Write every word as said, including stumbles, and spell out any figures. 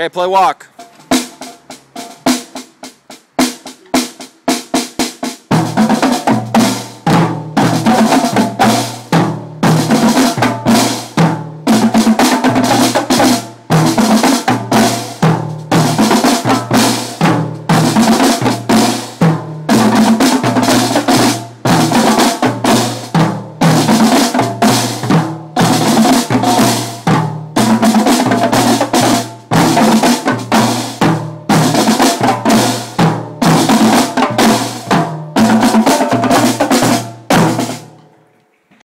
Okay, play walk.